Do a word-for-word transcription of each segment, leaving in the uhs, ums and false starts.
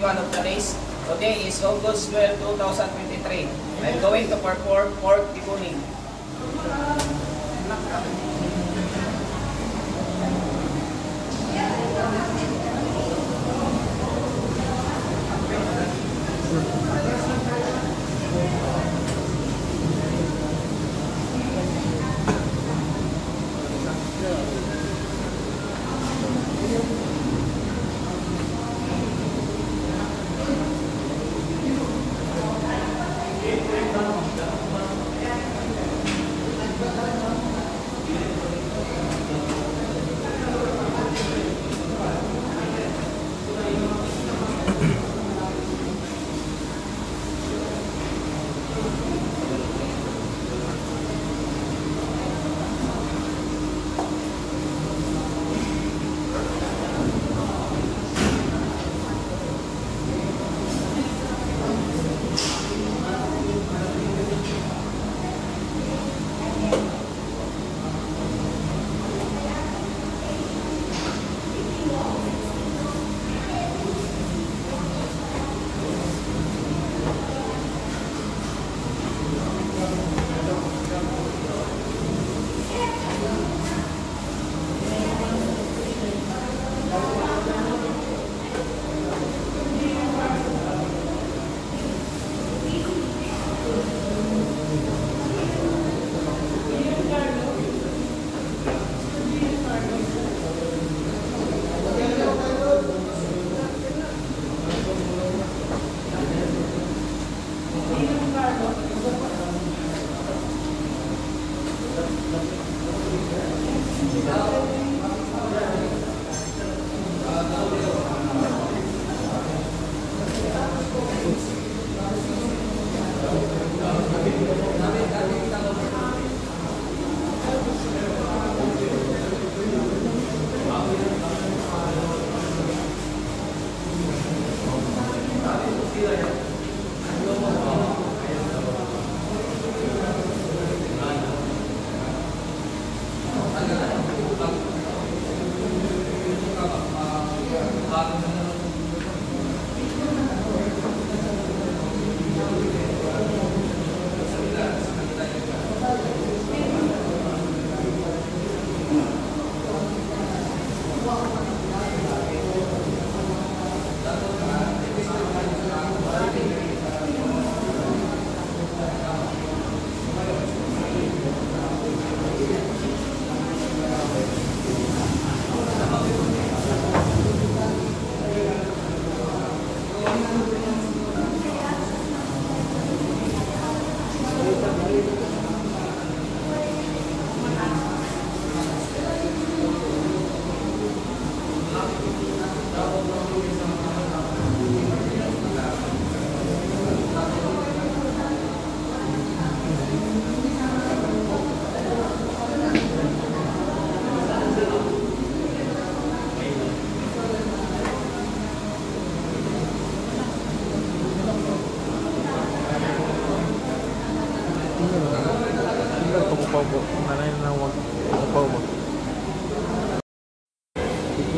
One of the race today is August twelfth, two thousand twenty-three. I'm going to perform pork debooning.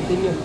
Thank you.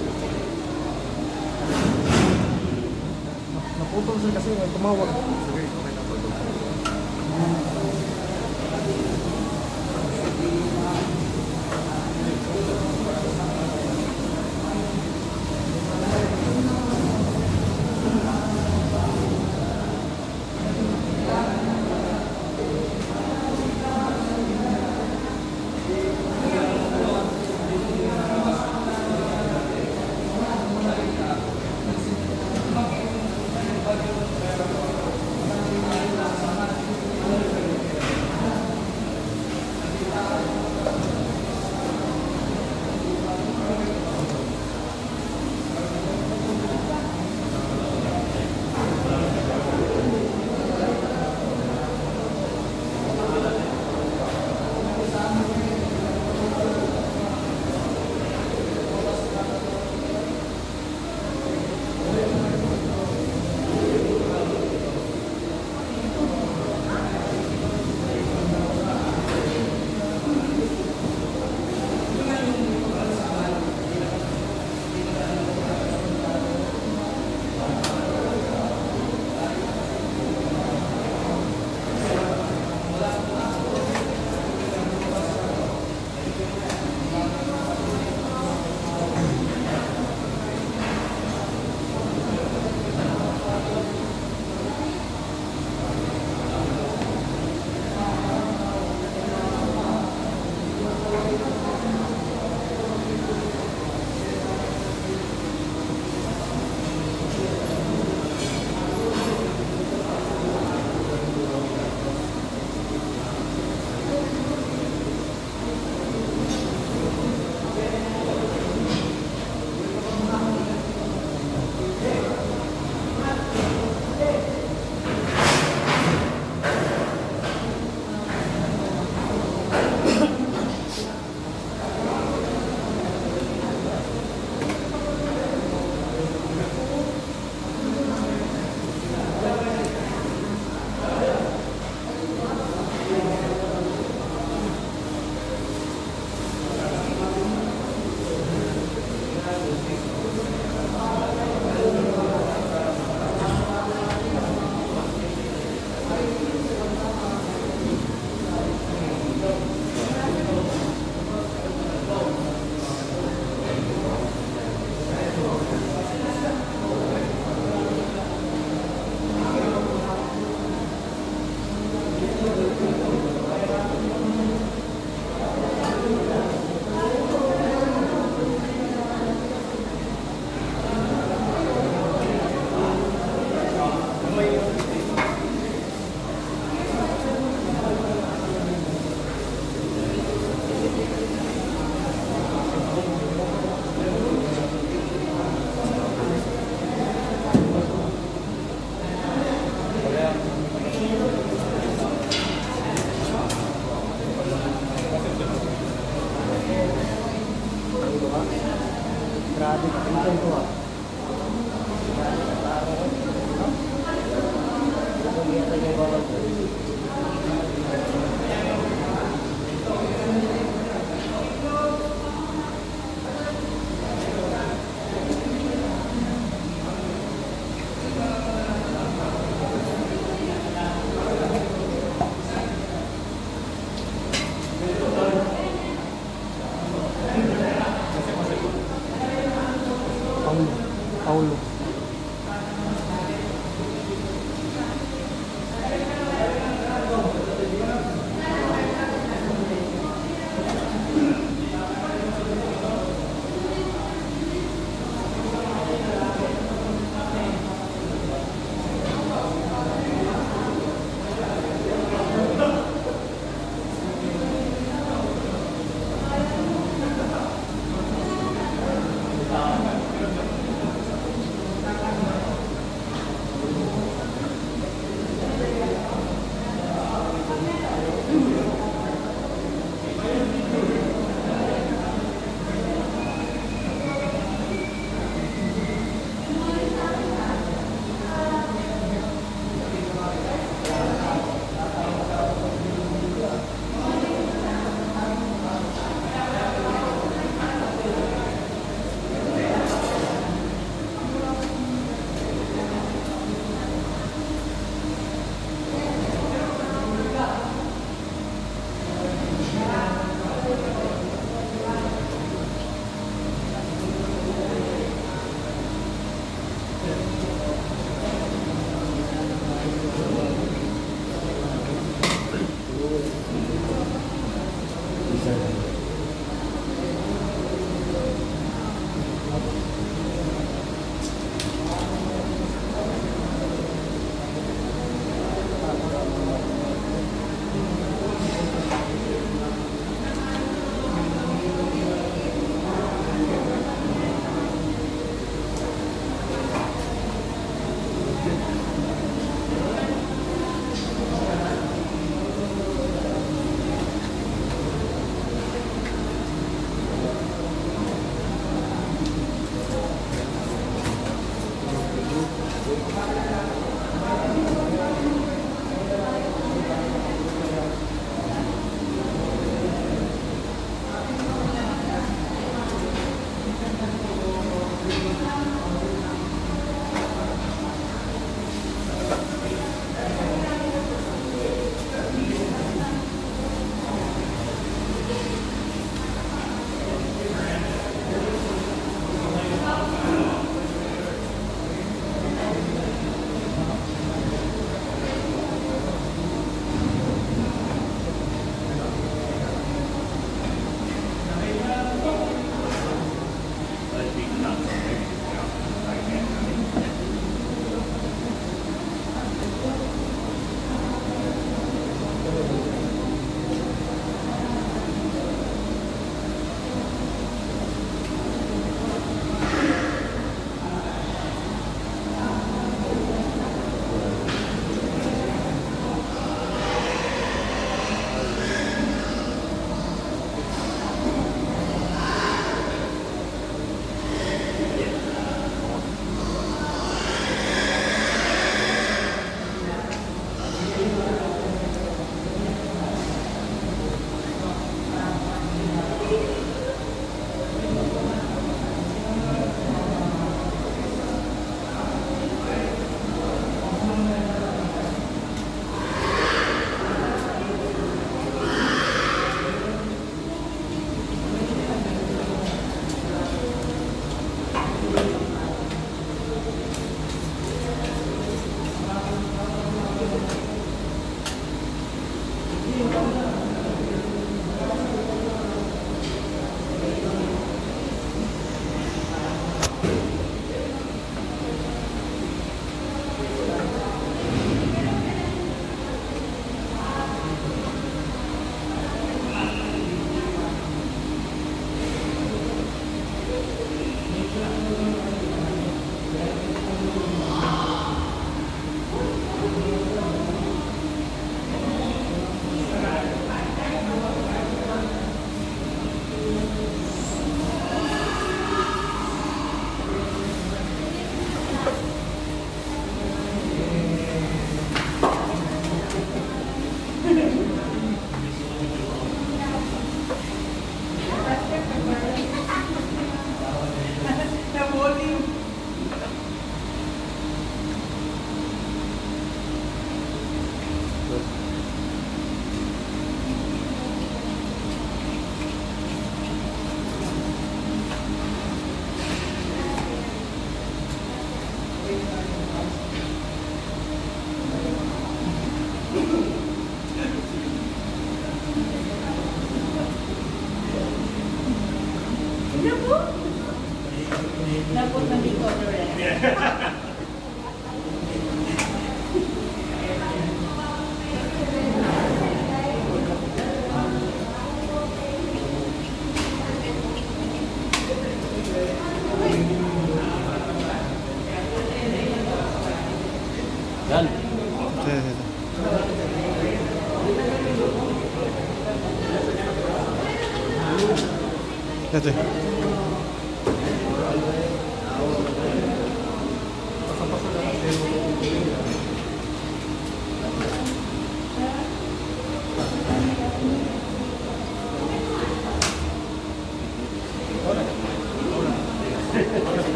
That's it.